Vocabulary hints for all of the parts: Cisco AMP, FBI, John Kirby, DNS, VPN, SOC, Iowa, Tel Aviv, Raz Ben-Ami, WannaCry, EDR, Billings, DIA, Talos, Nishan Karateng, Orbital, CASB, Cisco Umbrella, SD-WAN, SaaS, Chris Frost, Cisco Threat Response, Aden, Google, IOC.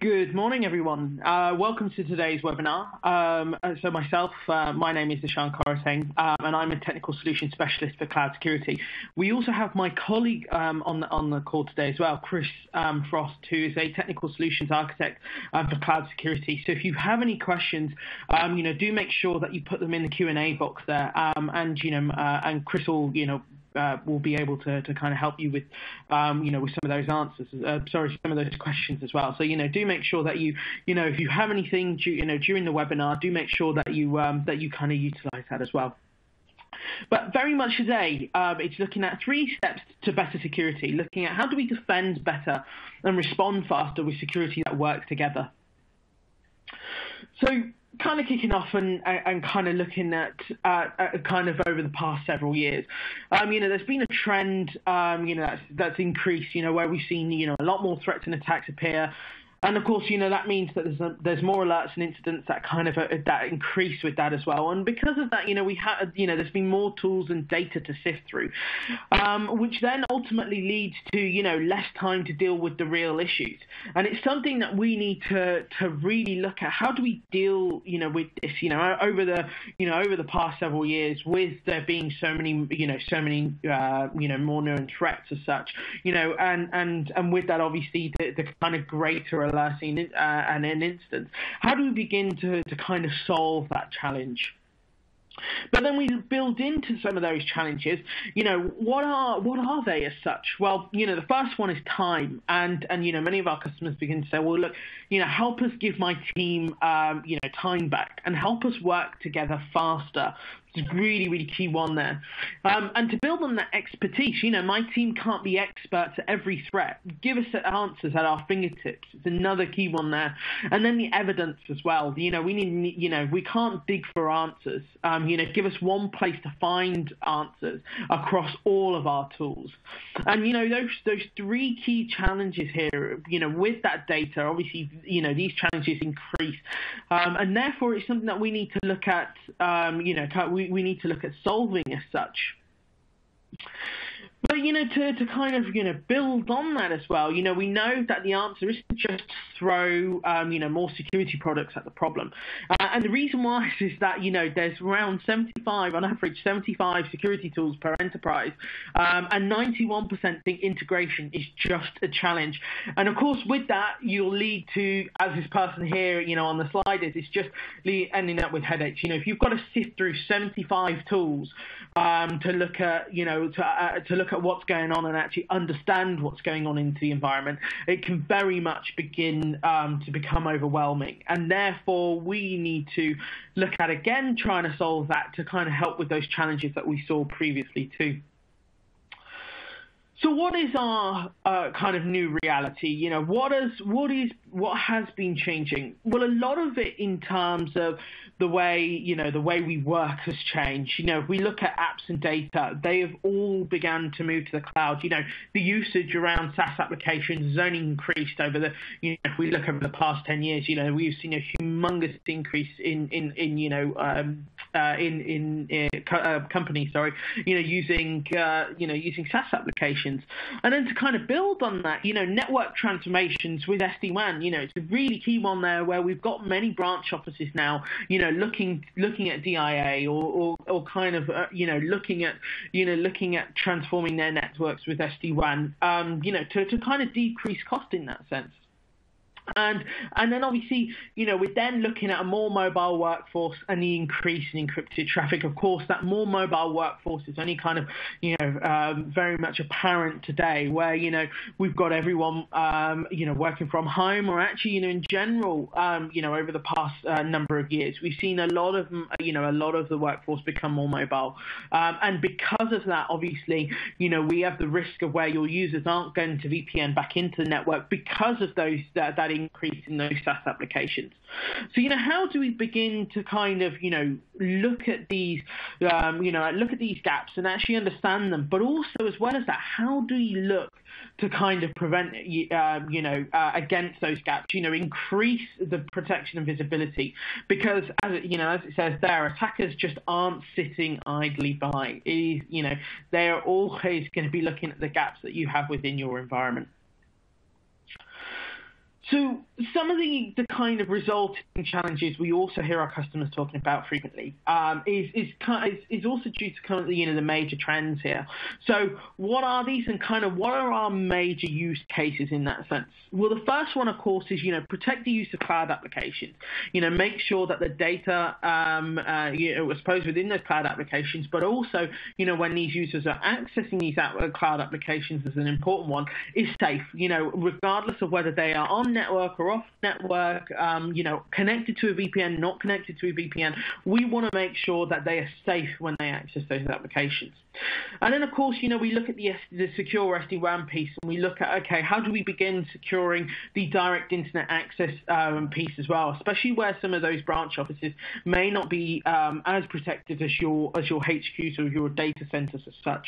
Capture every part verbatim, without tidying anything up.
Good morning, everyone. Uh, welcome to today's webinar. Um, so myself, uh, my name is Nishan Karateng, um, and I'm a technical solution specialist for cloud security. We also have my colleague um, on, the, on the call today as well, Chris um, Frost, who is a technical solutions architect um, for cloud security. So if you have any questions, um, you know, do make sure that you put them in the Q and A box there, um, and you know, uh, and Chris will, you know, Uh, we'll be able to, to kind of help you with, um, you know, with some of those answers. Uh, sorry, some of those questions as well. So, you know, do make sure that you, you know, if you have anything, you know, during the webinar, do make sure that you um, that you kind of utilize that as well. But very much today, um, it's looking at three steps to better security. Looking at how do we defend better and respond faster with security that works together. So, kind of kicking off and, and kind of looking at uh, kind of over the past several years, um, you know, there's been a trend, um, you know, that's, that's increased, you know, where we've seen, you know, a lot more threats and attacks appear. And of course, you know, that means that there's a, there's more alerts and incidents that kind of uh, that increase with that as well. And because of that, you know, we have, you know, there's been more tools and data to sift through, um, which then ultimately leads to, you know, less time to deal with the real issues. And it's something that we need to to really look at. How do we deal, you know, with this, you know, over the, you know, over the past several years, with there being so many, you know, so many, uh, you know, more known threats as such, you know, and and and with that, obviously, the, the kind of greater alerting uh, and an instance. How do we begin to, to kind of solve that challenge? But then we build into some of those challenges, you know, what are what are they as such? Well, you know, the first one is time. And, and you know, many of our customers begin to say, well, look, you know, help us give my team, um, you know, time back and help us work together faster. It's a really, really key one there. Um, and to build on that expertise, you know, my team can't be experts at every threat. Give us answers at our fingertips. It's another key one there. And then the evidence as well. You know, we need, you know, we can't dig for answers. Um, you know, give us one place to find answers across all of our tools. And, you know, those, those three key challenges here, you know, with that data, obviously, you know, these challenges increase. Um, and therefore, it's something that we need to look at, um, you know, we we need to look at solving as such. But, you know, to, to kind of, you know, build on that as well, you know, we know that the answer isn't just throw, um, you know, more security products at the problem. Uh, and the reason why is that, you know, there's around seventy-five, on average, seventy-five security tools per enterprise, um, and ninety-one percent think integration is just a challenge. And, of course, with that, you'll lead to, as this person here, you know, on the slide is, it's just ending up with headaches. You know, if you've got to sift through seventy-five tools um, to look at, you know, to, uh, to look at what's going on and actually understand what's going on into the environment, it can very much begin um, to become overwhelming. And therefore, we need to look at, again, trying to solve that to kind of help with those challenges that we saw previously too. So what is our uh, kind of new reality? You know, what is what is what has been changing? Well, a lot of it in terms of the way, you know, the way we work has changed. You know, if we look at apps and data, they have all begun to move to the cloud. You know, the usage around SaaS applications has only increased over the, you know, if we look over the past ten years, you know, we've seen a humongous increase in, in, in you know, um, uh, in, in uh, co uh, companies, sorry, you know, using, uh, you know, using SaaS applications. And then to kind of build on that, you know, network transformations with S D WAN, you know, it's a really key one there where we've got many branch offices now, you know, looking looking at D I A or, or, or kind of, uh, you know, looking at, you know, looking at transforming their networks with S D WAN, um, you know, to, to kind of decrease cost in that sense. And and then obviously, you know, we're then looking at a more mobile workforce and the increase in encrypted traffic. Of course, that more mobile workforce is only kind of, you know, um, very much apparent today where, you know, we've got everyone, um, you know, working from home or actually, you know, in general, um, you know, over the past uh, number of years, we've seen a lot of, you know, a lot of the workforce become more mobile. Um, and because of that, obviously, you know, we have the risk of where your users aren't going to V P N back into the network because of those that, that increase in those SaaS applications. So, you know, how do we begin to kind of, you know, look at these, um, you know, look at these gaps and actually understand them, but also as well as that, how do you look to kind of prevent, uh, you know, uh, against those gaps, you know, increase the protection and visibility? Because, as it, you know, as it says there, attackers just aren't sitting idly by. It is, you know, they are always going to be looking at the gaps that you have within your environment. So some of the, the kind of resulting challenges we also hear our customers talking about frequently um, is, is, is also due to currently, you know, the major trends here. So what are these, and kind of what are our major use cases in that sense? Well, the first one, of course, is, you know, protect the use of cloud applications. You know, make sure that the data um, uh, you know, I suppose within those cloud applications, but also, you know, when these users are accessing these cloud applications is an important one, is safe, you know, regardless of whether they are on network or off network, um, you know, connected to a V P N, not connected to a V P N. We want to make sure that they are safe when they access those applications. And then, of course, you know, we look at the, the secure S D WAN piece, and we look at, okay, how do we begin securing the direct internet access um, piece as well, especially where some of those branch offices may not be um, as protected as your, as your H Qs or your data centers as such.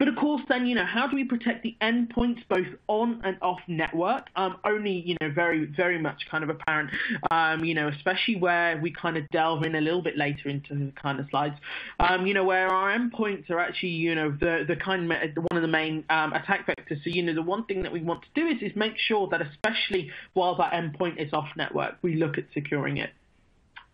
But of course, then, you know, how do we protect the endpoints both on and off network? Um, only, you know, very, very much kind of apparent, um, you know, especially where we kind of delve in a little bit later into the kind of slides, um, you know, where our endpoints are actually, you know, the, the kind of one of the main um, attack vectors. So, you know, the one thing that we want to do is, is make sure that, especially while that endpoint is off network, we look at securing it.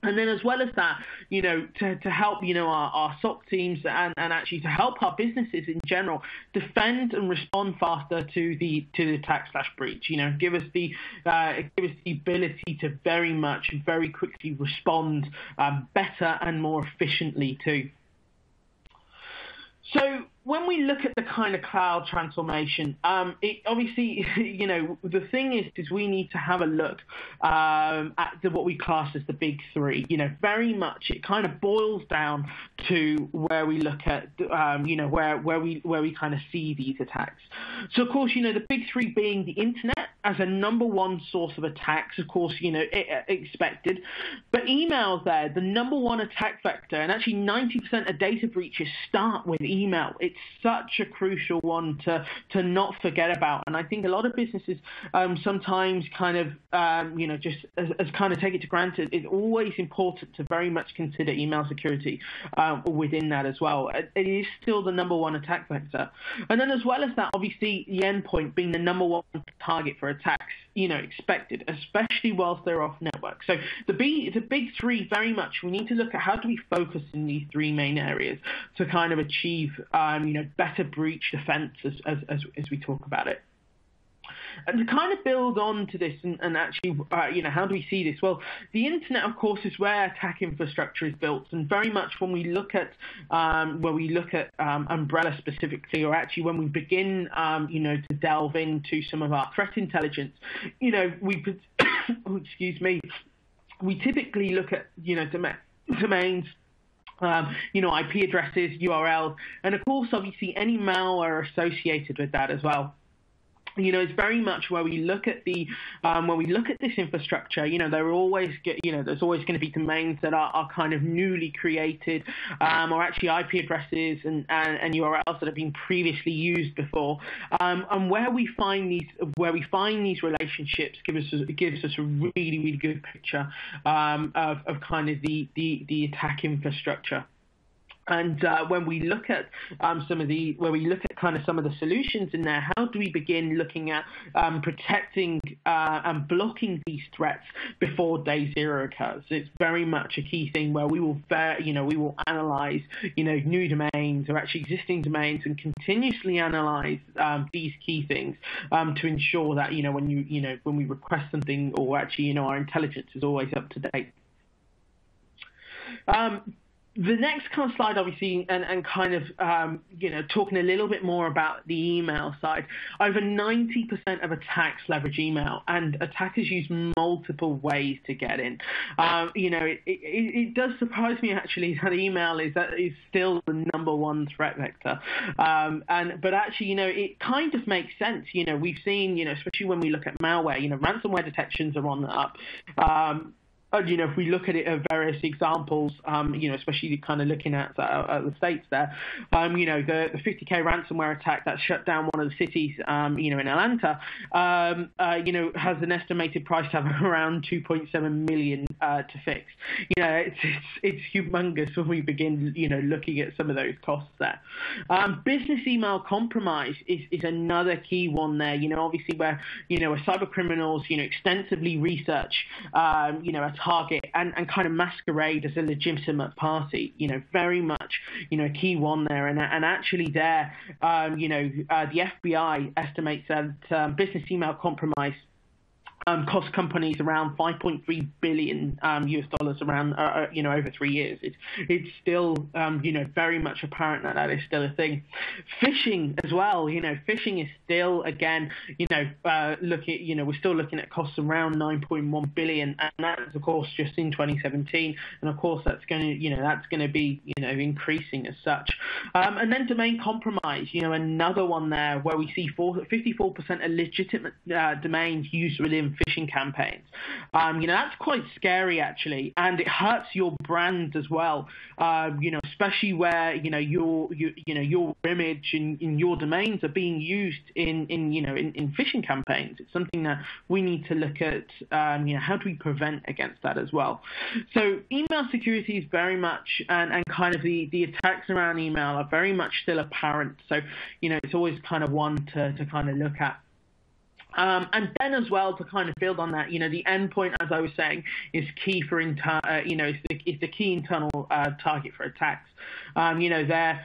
And then, as well as that, you know, to, to help, you know, our, our S O C teams and, and actually to help our businesses in general defend and respond faster to the to the attack slash breach. You know, give us the uh, give us the ability to very much very quickly respond um, better and more efficiently too. So when we look at the kind of cloud transformation, um, it obviously, you know, the thing is, is we need to have a look um, at the, what we class as the big three. You know, very much it kind of boils down to where we look at, um, you know, where where we where we kind of see these attacks. So, of course, you know, the big three being the internet as a number one source of attacks, of course, you know, expected. But email there, the number one attack vector, and actually ninety percent of data breaches start with email. It's such a crucial one to, to not forget about. And I think a lot of businesses um, sometimes kind of, um, you know, just as, as kind of take it to granted, it's always important to very much consider email security um, within that as well. It, it is still the number one attack vector. And then, as well as that, obviously, the endpoint being the number one target for attacks, you know, expected, especially whilst they're off network. So the, B, the big three, very much, we need to look at how do we focus in these three main areas to kind of achieve, um, you know, better breach defense as, as, as, as we talk about it. And to kind of build on to this and, and actually, uh, you know, how do we see this? Well, the internet, of course, is where attack infrastructure is built. And very much when we look at, um, where we look at um, Umbrella specifically, or actually when we begin, um, you know, to delve into some of our threat intelligence, you know, we, oh, excuse me, we typically look at, you know, doma domains, Um, you know, I P addresses, U R Ls, and of course, obviously, any malware associated with that as well. You know, it's very much where we look at the um, when we look at this infrastructure. You know, there are always get, you know, there's always going to be domains that are, are kind of newly created, um, or actually I P addresses and, and, and U R Ls that have been previously used before. Um, and where we find these where we find these relationships gives us gives us a really really good picture um, of of kind of the the, the attack infrastructure. And uh, when we look at um, some of the, where we look at kind of some of the solutions in there, how do we begin looking at um, protecting uh, and blocking these threats before day zero occurs? It's very much a key thing where we will, you know, we will analyze, you know, new domains or actually existing domains and continuously analyze um, these key things um, to ensure that, you know, when you, you know, when we request something or actually, you know, our intelligence is always up to date. Um, The next kind of slide, obviously, and, and kind of, um, you know, talking a little bit more about the email side, over ninety percent of attacks leverage email, and attackers use multiple ways to get in. Um, you know, it, it, it does surprise me, actually, that email is, is still the number one threat vector. Um, and But actually, you know, it kind of makes sense. You know, we've seen, you know, especially when we look at malware, you know, ransomware detections are on the up. Um, you know, if we look at it at various examples, um, you know, especially kind of looking at, uh, at the states there, um, you know, the, the fifty K ransomware attack that shut down one of the cities, um, you know, in Atlanta, um, uh, you know, has an estimated price tag of around two point seven million uh, to fix. You know, it's, it's it's humongous when we begin, you know, looking at some of those costs there. Um, business email compromise is is another key one there. You know, obviously where you know where cyber criminals, you know, extensively research, um, you know, a target and, and kind of masquerade as a legitimate party, you know, very much, you know, a key one there. And, and actually there, um, you know, uh, the F B I estimates that um, business email compromise Um, cost companies around five point three billion um, U S dollars around, uh, you know, over three years. It's it's still, um, you know, very much apparent that that is still a thing. Phishing as well, you know, phishing is still, again, you know, uh, looking, you know, we're still looking at costs around nine point one billion, and that's of course just in twenty seventeen, and of course that's going to, you know, that's going to be, you know, increasing as such. Um, and then domain compromise, you know, another one there where we see fifty-four percent of legitimate uh, domains used within phishing campaigns. Um, you know, that's quite scary actually, and it hurts your brand as well. Uh, you know, especially where you know your you, you know your image and, and your domains are being used in in you know in, in phishing campaigns. It's something that we need to look at. Um, you know, how do we prevent against that as well? So email security is very much and and kind of the the attacks around email are very much still apparent. So you know, it's always kind of one to to kind of look at. Um, and then as well to kind of build on that, you know, the endpoint, as I was saying, is key for inter uh, you know, is the, is the key internal uh, target for attacks. Um, you know, there,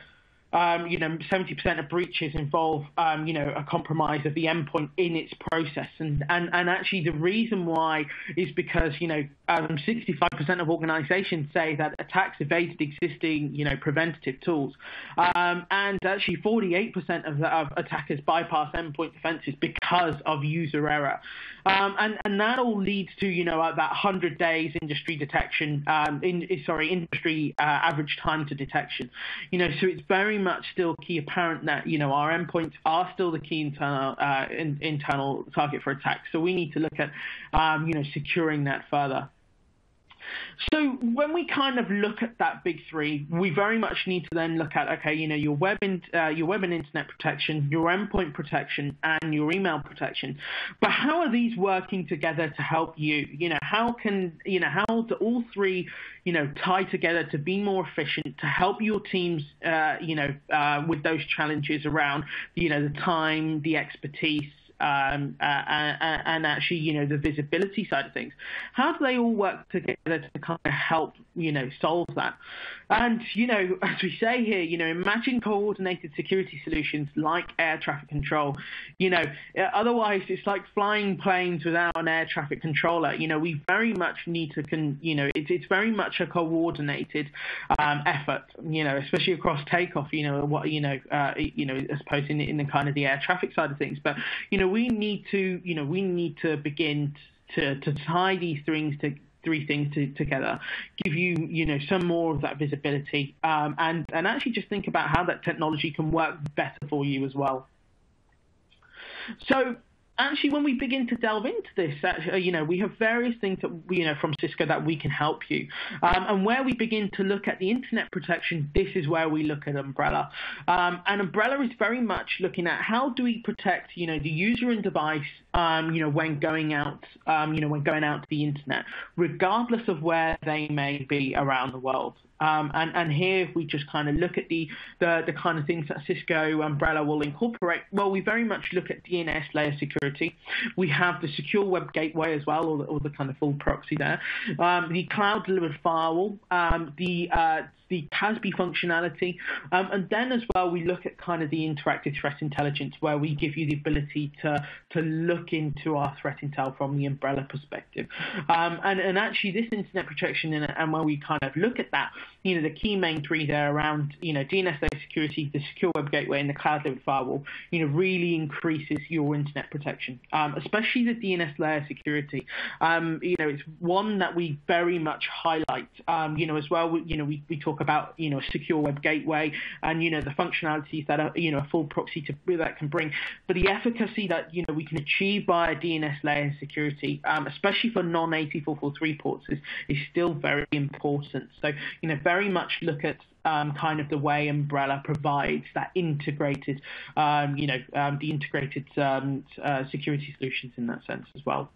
um, you know, seventy percent of breaches involve, um, you know, a compromise of the endpoint in its process, and and and actually the reason why is because you know, um, sixty-five percent of organisations say that attacks evaded existing, you know, preventative tools, um, and actually forty-eight percent of, of attackers bypass endpoint defences because of user error, um, and and that all leads to you know that one hundred days industry detection, um, in sorry industry uh, average time to detection, you know, so it's very much still key apparent that you know our endpoints are still the key internal uh, in, internal target for attacks. So we need to look at um, you know securing that further. So when we kind of look at that big three, we very much need to then look at okay, you know, your web in, uh, your web and internet protection, your endpoint protection, and your email protection. But how are these working together to help you? You know, how can you know how do all three you know tie together to be more efficient to help your teams uh, you know uh, with those challenges around you know the time, the expertise. Um, uh, and, and actually, you know, the visibility side of things. How do they all work together to kind of help, you know, solve that? And, you know, as we say here, you know, imagine coordinated security solutions like air traffic control. You know, otherwise it's like flying planes without an air traffic controller. You know, we very much need to, con you know, it's, it's very much a coordinated um, effort, you know, especially across takeoff, you know, what, you know, uh, you know, I suppose in, in the kind of the air traffic side of things. But, you know, we need to, you know, we need to begin to, to tie these things to three things to, together, give you, you know, some more of that visibility, um, and and actually just think about how that technology can work better for you as well. So. Actually, when we begin to delve into this, you know, we have various things that, you know, from Cisco that we can help you. Um, and where we begin to look at the internet protection, this is where we look at Umbrella. Um, and Umbrella is very much looking at how do we protect, you know, the user and device, um, you know, when going out, um, you know, when going out to the internet, regardless of where they may be around the world. Um, and, and here, if we just kind of look at the, the, the kind of things that Cisco Umbrella will incorporate, well, we very much look at D N S layer security. We have the secure web gateway as well, or the, or the kind of full proxy there. Um, the cloud-delivered firewall, um, the, uh, the C A S B functionality, um, and then as well, we look at kind of the interactive threat intelligence, where we give you the ability to, to look into our threat intel from the Umbrella perspective. Um, and, and actually, this internet protection, and, and when we kind of look at that, you know, the key main three there around, you know, D N S-based security, the secure web gateway, and the cloud-delivered firewall, you know, really increases your internet protection, um, especially the D N S layer security. Um, you know, it's one that we very much highlight, um, you know, as well, we, you know, we, we talk about, you know, secure web gateway and, you know, the functionalities that are, you know, a full proxy to, that can bring, but the efficacy that, you know, we can achieve by a D N S layer security, um, especially for non eighty four forty three ports, is, is still very important. So, you know, very much look at um, kind of the way Umbrella provides that integrated, um, you know, um, the integrated um, uh, security solutions in that sense as well.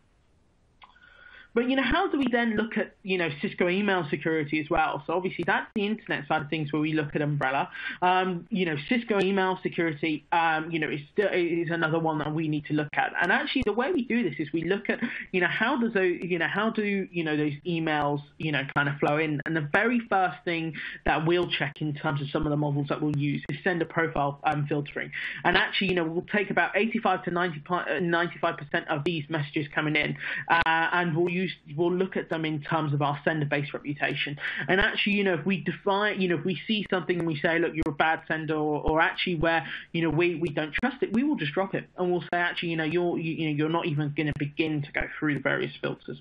But, you know, how do we then look at, you know, Cisco email security as well? So obviously that's the internet side of things where we look at Umbrella. Um, you know, Cisco email security, um, you know, is, is another one that we need to look at. And actually the way we do this is we look at, you know, how does those, you know, how do, you know, those emails, you know, kind of flow in? And the very first thing that we'll check in terms of some of the models that we'll use is sender profile um, filtering. And actually, you know, we'll take about eighty-five to ninety-five percent of these messages coming in, uh, and we'll use we'll look at them in terms of our sender-based reputation. And actually, you know, if we define, you know, if we see something and we say, look, you're a bad sender, or, or actually where, you know, we, we don't trust it, we will just drop it. And we'll say, actually, you know, you're, you, you know, you're not even going to begin to go through the various filters.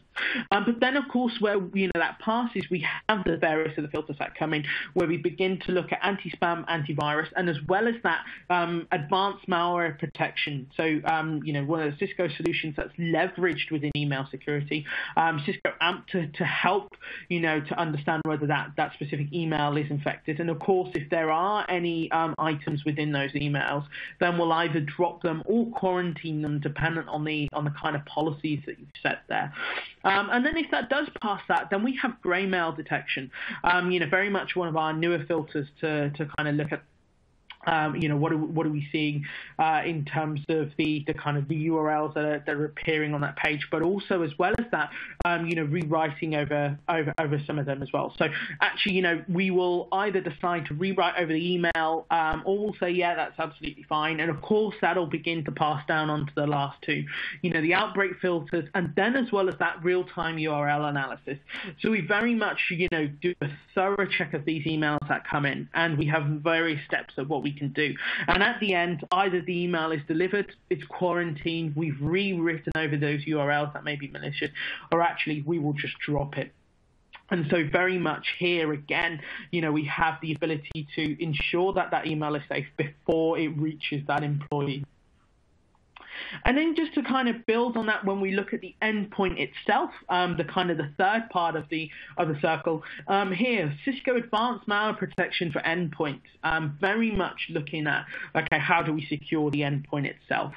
Um, but then, of course, where, you know, that passes, we have the various of the filters that come in, where we begin to look at anti-spam, antivirus, and as well as that, um, advanced malware protection. So, um, you know, one of the Cisco solutions that's leveraged within email security, Um, Cisco A M P, to, to help, you know, to understand whether that, that specific email is infected. And of course, if there are any um, items within those emails, then we'll either drop them or quarantine them, dependent on the on the kind of policies that you've set there. Um, and then if that does pass that, then we have grey mail detection. Um, you know, very much one of our newer filters to to kind of look at. Um, you know, what are, what are we seeing uh, in terms of the, the kind of the U R Ls that are, that are appearing on that page, but also as well as that, um, you know, rewriting over, over over some of them as well. So actually, you know, we will either decide to rewrite over the email, um, or we'll say, yeah, that's absolutely fine. And of course, that'll begin to pass down onto the last two, you know, the outbreak filters, and then as well as that real-time U R L analysis. So we very much, you know, do a thorough check of these emails that come in, and we have various steps of what we can do. And at the end, either the email is delivered, it's quarantined, we've rewritten over those U R Ls that may be malicious, or actually we will just drop it. And so very much here again, you know, we have the ability to ensure that that email is safe before it reaches that employee. And then just to kind of build on that, when we look at the endpoint itself, um, the kind of the third part of the of the circle, um, here, Cisco Advanced Malware Protection for Endpoints, um, very much looking at, okay, how do we secure the endpoint itself?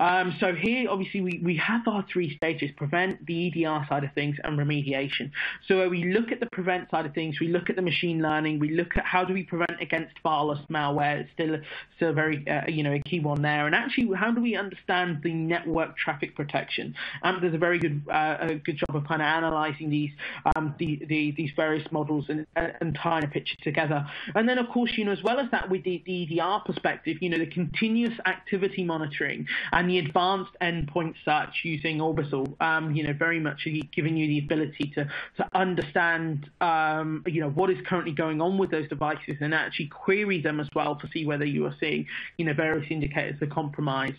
Um, so here, obviously, we, we have our three stages: prevent, the E D R side of things, and remediation. So where we look at the prevent side of things, we look at the machine learning, we look at how do we prevent against fireless malware. It's still, still very, uh, you know, a key one there. And actually, how do we understand the network traffic protection? Um, there's a very good, uh, a good job of kind of analyzing these, um, the, the, these various models and, and tying a picture together. And then, of course, you know, as well as that, with the, the E D R perspective, you know, the continuous activity monitoring and And the advanced endpoint search using Orbital, um, you know, very much giving you the ability to to understand, um, you know, what is currently going on with those devices, and actually query them as well to see whether you are seeing, you know, various indicators of compromise.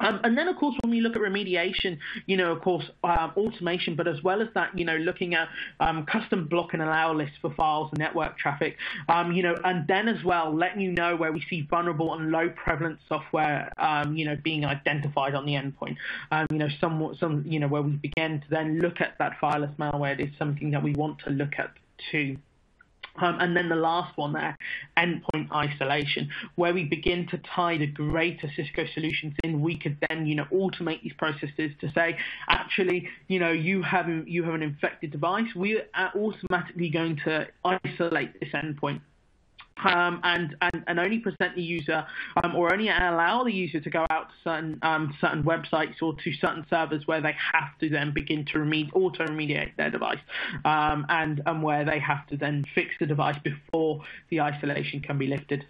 Um, and then, of course, when we look at remediation, you know, of course, um, automation, but as well as that, you know, looking at um, custom block and allow lists for files and network traffic, um, you know, and then as well, letting you know where we see vulnerable and low prevalence software, um, you know, being identified on the endpoint. Um, you know, some, some, you know, where we begin to then look at that fireless malware is something that we want to look at too. Um, and then the last one there, endpoint isolation, where we begin to tie the greater Cisco solutions in. We could then, you know, automate these processes to say, actually, you know, you have you have an infected device. We are automatically going to isolate this endpoint. Um, and, and, and only present the user, um, or only allow the user to go out to certain um, certain websites or to certain servers where they have to then begin to remedi- auto-remediate their device, um, and, and where they have to then fix the device before the isolation can be lifted.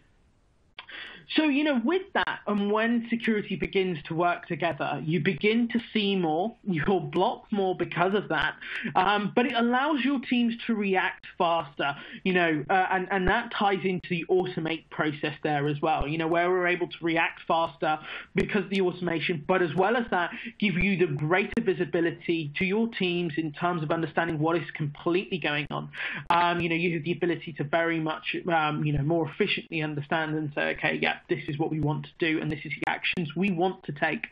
So, you know, with that, and when security begins to work together, you begin to see more, you'll block more because of that, um, but it allows your teams to react faster, you know, uh, and, and that ties into the automate process there as well, you know, where we're able to react faster because of the automation, but as well as that, give you the greater visibility to your teams in terms of understanding what is completely going on. Um, you know, you have the ability to very much, um, you know, more efficiently understand and say, okay, yeah, this is what we want to do, and this is the actions we want to take.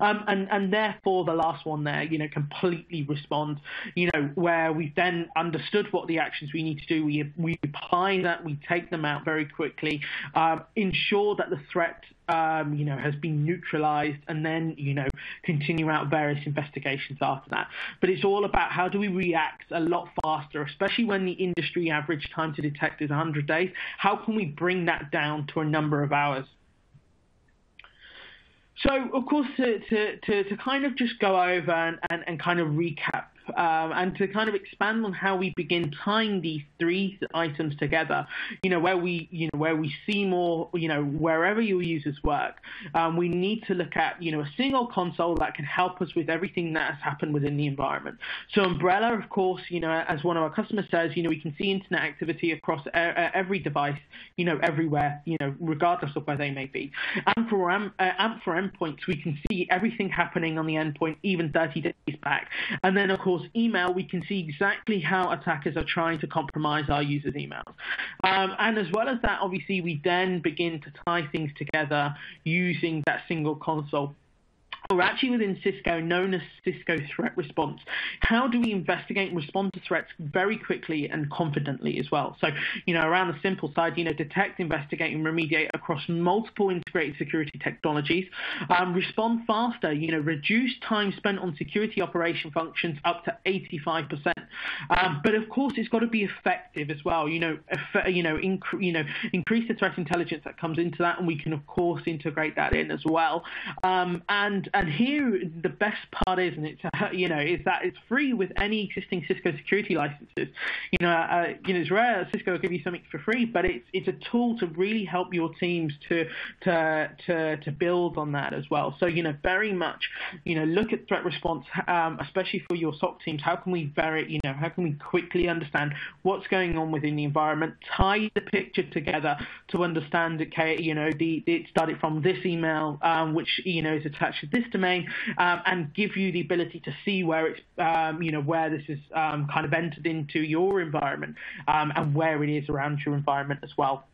Um, and, and therefore, the last one there, you know, completely respond, you know, where we've then understood what the actions we need to do. We, we apply that, we take them out very quickly, um, ensure that the threat, um, you know, has been neutralized, and then, you know, continue out various investigations after that. But it's all about how do we react a lot faster, especially when the industry average time to detect is one hundred days. How can we bring that down to a number of hours? So, of course, to, to, to, to kind of just go over and, and, and kind of recap um, and to kind of expand on how we begin tying these three items together, you know, where we, you know, where we see more, you know, wherever your users work, um, we need to look at, you know, a single console that can help us with everything that has happened within the environment. So Umbrella, of course, you know, as one of our customers says, you know, we can see internet activity across every device, you know, everywhere, you know, regardless of where they may be. And for um, uh, A M P for endpoints, we can see everything happening on the endpoint, even thirty days back. And then, of course, email, we can see exactly how attackers are trying to compromise our users' emails. Um, and as well as that, obviously, we then begin to tie things together using that single console. We're actually within Cisco, known as Cisco Threat Response. How do we investigate and respond to threats very quickly and confidently as well? So, you know, around the simple side, you know, detect, investigate, and remediate across multiple integrated security technologies. Um, respond faster, you know, reduce time spent on security operation functions up to eighty-five percent. Um, but of course, it's got to be effective as well. You know, you know, inc you know, increase the threat intelligence that comes into that, and we can of course integrate that in as well. Um, and And here, the best part is, and it's uh, you know, is that it's free with any existing Cisco security licenses. You know, uh, you know, it's rare that Cisco will give you something for free, but it's it's a tool to really help your teams to to to to build on that as well. So, you know, very much, you know, look at threat response, um, especially for your S O C teams. How can we vary, you know, how can we quickly understand what's going on within the environment? Tie the picture together to understand. Okay, you know, the it started from this email, um, which you know is attached to this domain, um, and give you the ability to see where it's, um, you know, where this is um, kind of entered into your environment, um, and where it is around your environment as well.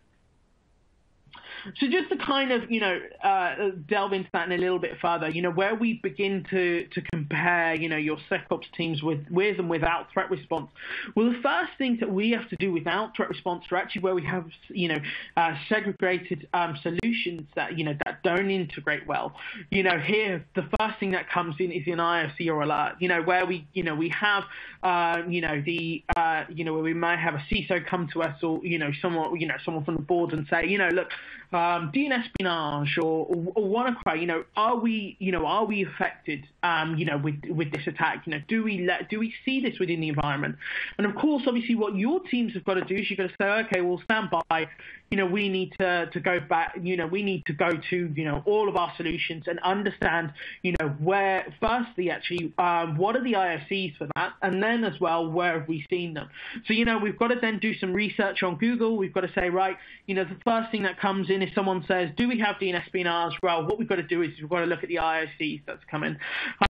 So just to kind of, you know, uh, delve into that in a little bit further, you know, where we begin to, to compare, you know, your SecOps teams with, with and without threat response. Well, the first thing that we have to do without threat response are actually where we have, you know, uh, segregated um, solutions that, you know, that don't integrate well. You know, here, the first thing that comes in is an I O C or alert, you know, where we, you know, we have, uh, you know, the, uh, you know, where we might have a C I S O come to us or, you know, someone, you know, someone from the board and say, you know, look, Um, D N S espionage or, or, or WannaCry, you know, are we, you know, are we affected, um, you know, with with this attack? You know, do we let, do we see this within the environment? And of course, obviously, what your teams have got to do is you've got to say, okay, well, stand by. You know, we need to to go back. You know, we need to go to you know all of our solutions and understand, you know, where firstly actually um, what are the I O Cs for that, and then as well where have we seen them. So you know, we've got to then do some research on Google. We've got to say right, you know, the first thing that comes in. If someone says, do we have D N S espionage? Well, what we've got to do is we've got to look at the I O Cs that's coming.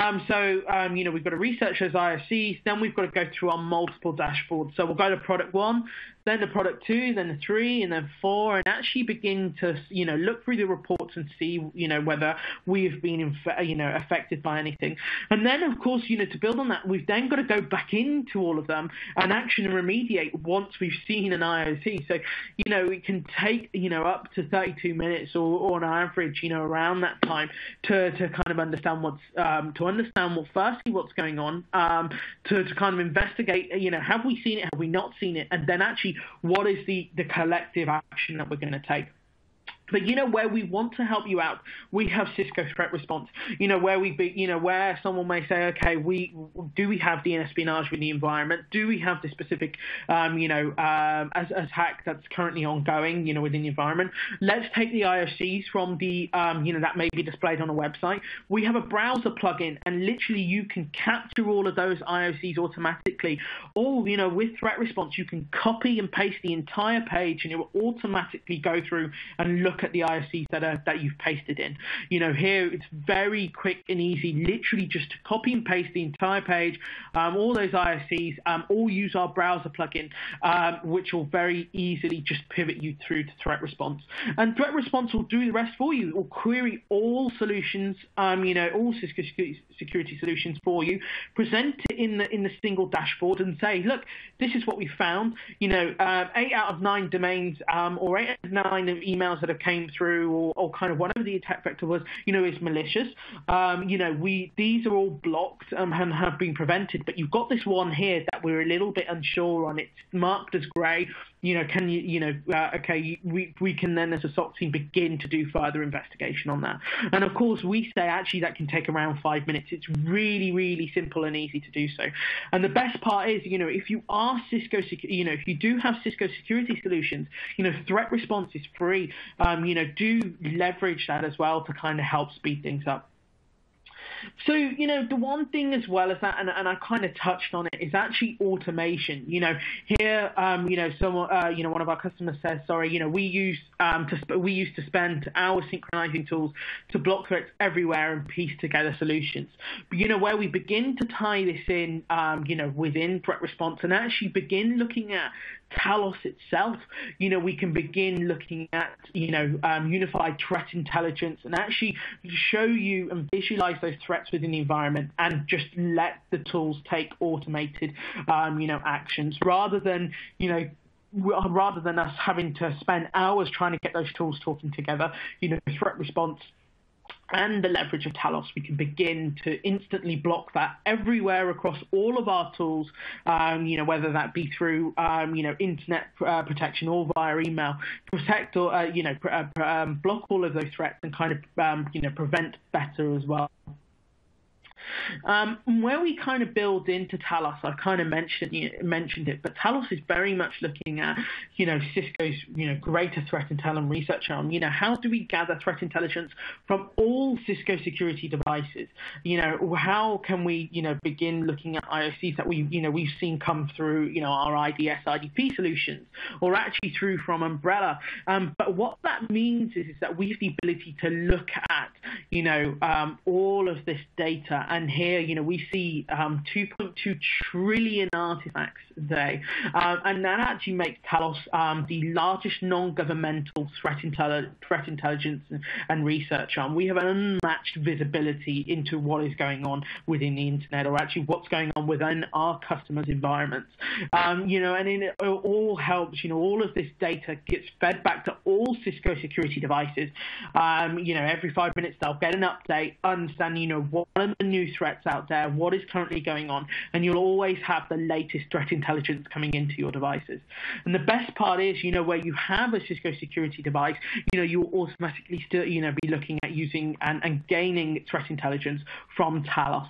Um, so, um, you know, we've got to research those I O Cs. Then we've got to go through our multiple dashboards. So we'll go to product one, then to product two, then to three, and then four, and actually begin to, you know, look through the reports and see, you know, whether we've been, you know, affected by anything. And then, of course, you know, to build on that, we've then got to go back into all of them and action and remediate once we've seen an I O C. So, you know, it can take, you know, up to thirty-two minutes or, or on average, you know, around that time to, to kind of understand what's, um, to understand what, firstly, what's going on, um, to, to kind of investigate, you know, have we seen it, have we not seen it, and then actually what is the, the collective action that we're going to take. But you know where we want to help you out, we have Cisco Threat Response. You know where we, be, you know where someone may say, okay, we do we have D N S espionage with the environment? Do we have the specific, um, you know, um, as, as hack that's currently ongoing, you know, within the environment? Let's take the I O Cs from the, um, you know, that may be displayed on a website. We have a browser plugin, and literally you can capture all of those I O Cs automatically. Or, you know, with Threat Response, you can copy and paste the entire page, and it will automatically go through and look at the I O Cs that are, that you've pasted in. You know, here it's very quick and easy, literally just to copy and paste the entire page, um, all those I O Cs, um, all use our browser plugin, um, which will very easily just pivot you through to Threat Response. And Threat Response will do the rest for you. It will query all solutions, um, you know, all Cisco security solutions for you, present it in the, in the single dashboard and say, look, this is what we found. You know, uh, eight out of nine domains um, or eight out of nine emails that have came through, or, or kind of whatever the attack vector was, you know, is malicious. Um, you know, we these are all blocked um, and have been prevented, but you've got this one here that we're a little bit unsure on. It's marked as grey. You know, can you, you know, uh, okay, we, we can then as a S O C team begin to do further investigation on that. And of course, we say actually that can take around five minutes. It's really, really simple and easy to do so. And the best part is, you know, if you are Cisco, you know, if you do have Cisco security solutions, you know, Threat Response is free. Um, you know, do leverage that as well to kind of help speed things up. So, you know, the one thing as well as that, and, and I kind of touched on it, is actually automation. You know, here, um, you know, someone, uh, you know, one of our customers says, sorry, you know, we use um, to we used to spend our synchronizing tools to block threats everywhere and piece together solutions. But you know, where we begin to tie this in, um, you know, within Threat Response, and actually begin looking at Talos itself, you know, we can begin looking at, you know, um, unified threat intelligence, and actually show you and visualize those threats within the environment, and just let the tools take automated, um, you know, actions, rather than, you know, rather than us having to spend hours trying to get those tools talking together. You know, Threat Response and the leverage of Talos, we can begin to instantly block that everywhere across all of our tools, um, you know, whether that be through, um, you know, internet uh, protection or via email, protect or, uh, you know, pr uh, um, block all of those threats and kind of, um, you know, prevent better as well. Um, where we kind of build into Talos, I've kind of mentioned mentioned it, but Talos is very much looking at, you know, Cisco's, you know, greater threat intel and research arm. You know, how do we gather threat intelligence from all Cisco security devices? You know, how can we, you know, begin looking at I O Cs that we, you know, we've seen come through, you know, our I D S, I D P solutions, or actually through from Umbrella. Um, but what that means is, is that we have the ability to look at, you know, um, all of this data. And here, you know, we see um, two point two trillion artifacts a day, um, and that actually makes Talos um, the largest non-governmental threat, intelli threat intelligence and, and research arm. We have an unmatched visibility into what is going on within the internet, or actually what's going on within our customers' environments. Um, you know, and it all helps. You know, all of this data gets fed back to all Cisco security devices. Um, you know, every five minutes they'll get an update, understand, you know, what are the new threats out there, what is currently going on, and you'll always have the latest threat intelligence coming into your devices. And the best part is, you know, where you have a Cisco security device, you know, you will automatically still, you know, be looking at using and, and gaining threat intelligence from Talos.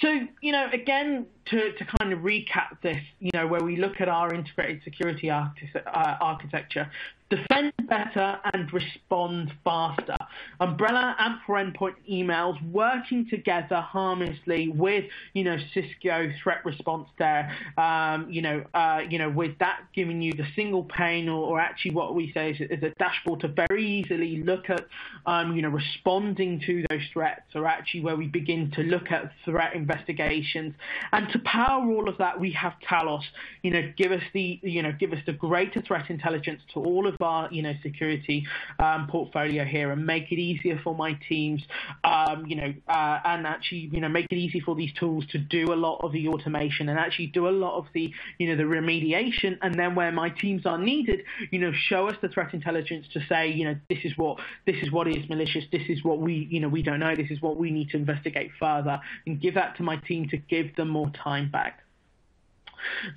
So, you know, again, to, to kind of recap this, you know, where we look at our integrated security architecture, defend better and respond faster. Umbrella, A M P for endpoint emails, working together harmlessly with, you know, Cisco Threat Response there, um, you know, uh, you know, with that giving you the single pane, or, or actually what we say is, is a dashboard to very easily look at, um, you know, responding to those threats, or actually where we begin to look at threat investigations. And to power all of that, we have Talos, you know, give us the, you know, give us the greater threat intelligence to all of our, you know, security um, portfolio here, and make it easier for my teams, um, you know, uh, and actually, you know, make it easy for these tools to do a lot of the automation, and actually do a lot of the, you know, the remediation. And then where my teams are needed, you know, show us the threat intelligence to say, you know, this is what, this is what is malicious, this is what we, you know, we don't know, this is what we need to investigate further, and give that to my team to give them more time back.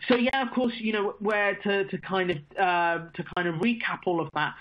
So yeah, of course, you know, where to, to kind of uh, to kind of recap all of that.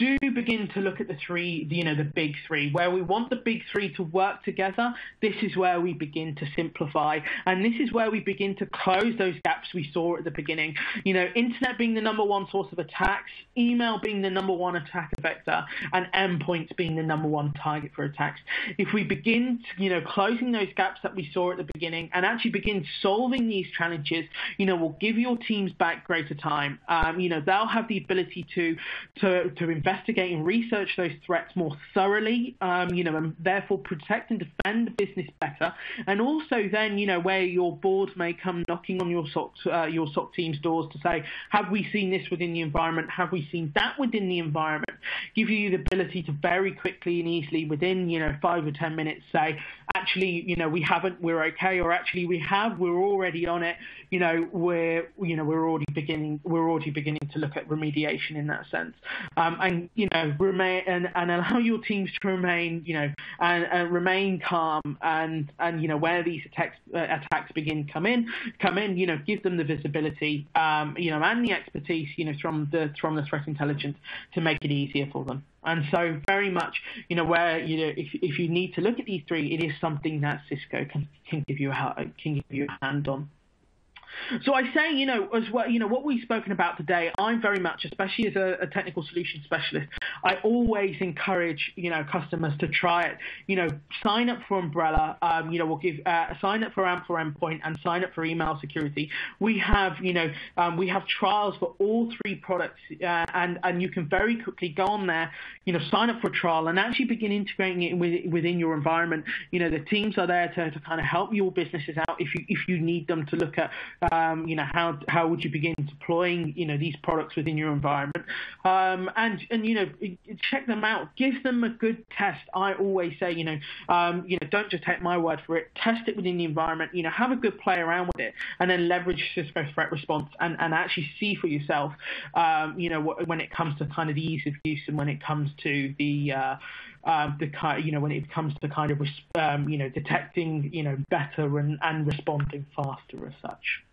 do begin to look at the three, you know, the big three, where we want the big three to work together. This is where we begin to simplify, and this is where we begin to close those gaps we saw at the beginning. You know, internet being the number one source of attacks, email being the number one attack vector, and endpoints being the number one target for attacks. If we begin, to, you know, closing those gaps that we saw at the beginning, and actually begin solving these challenges, you know, will give your teams back greater time. Um, you know, they'll have the ability to to to investigate and research those threats more thoroughly. Um, you know, and therefore protect and defend the business better. And also, then, you know, where your board may come knocking on your S O C uh, your S O C team's doors to say, have we seen this within the environment? Have we seen that within the environment? Give you the ability to very quickly and easily, within, you know, five or ten minutes, say, actually, you know, we haven't, we're okay, or actually we have, we're already on it, you know, we're, you know, we're already beginning, we're already beginning to look at remediation in that sense, um, and, you know, remain and, and allow your teams to remain, you know, and, and remain calm, and and you know, where these attacks uh, attacks begin come in, come in, you know, give them the visibility, um, you know, and the expertise, you know, from the from the threat intelligence to make it easier for them. And so very much, you know, where, you know, if, if you need to look at these three, it is something that Cisco can, can give you a, can give you a hand on. So I say, you know, as well, you know, what we've spoken about today, I'm very much, especially as a, a technical solution specialist, I always encourage, you know, customers to try it. You know, sign up for Umbrella, um, you know, we'll give, uh, sign up for A M P for Endpoint, and sign up for Email Security. We have, you know, um, we have trials for all three products, uh, and, and you can very quickly go on there, you know, sign up for a trial and actually begin integrating it with, within your environment. You know, the teams are there to, to kind of help your businesses out if you, if you need them to look at, Um, you know, how how would you begin deploying, you know, these products within your environment, um, and and you know, check them out, give them a good test. I always say, you know, um, you know, don't just take my word for it. Test it within the environment. You know, have a good play around with it, and then leverage Cisco Threat Response and and actually see for yourself, um, you know, what, when it comes to kind of the ease of use, and when it comes to the uh, uh, the kind, you know, when it comes to kind of um, you know, detecting, you know, better and and responding faster as such.